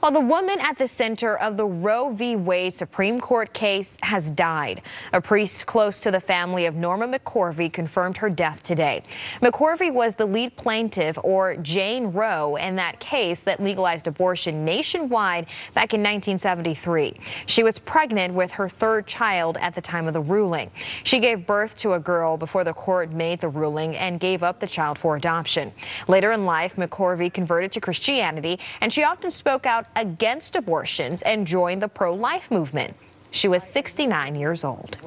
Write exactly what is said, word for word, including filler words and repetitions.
Well, the woman at the center of the Roe v. Wade Supreme Court case has died. A priest close to the family of Norma McCorvey confirmed her death today. McCorvey was the lead plaintiff, or Jane Roe, in that case that legalized abortion nationwide back in nineteen seventy-three. She was pregnant with her third child at the time of the ruling. She gave birth to a girl before the court made the ruling and gave up the child for adoption. Later in life, McCorvey converted to Christianity, and she often spoke out against abortions and joined the pro-life movement. She was sixty-nine years old.